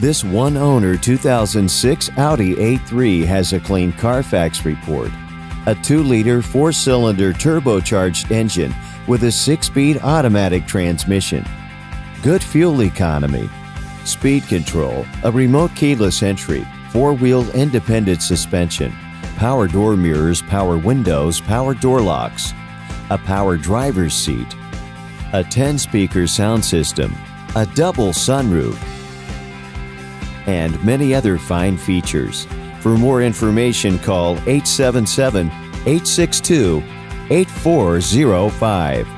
This one-owner 2006 Audi A3 has a clean Carfax report, a 2-liter 4-cylinder turbocharged engine with a 6-speed automatic transmission, good fuel economy, speed control, a remote keyless entry, 4-wheel independent suspension, power door mirrors, power windows, power door locks, a power driver's seat, a 10-speaker sound system, a double sunroof, and many other fine features. For more information, call 877-862-8405.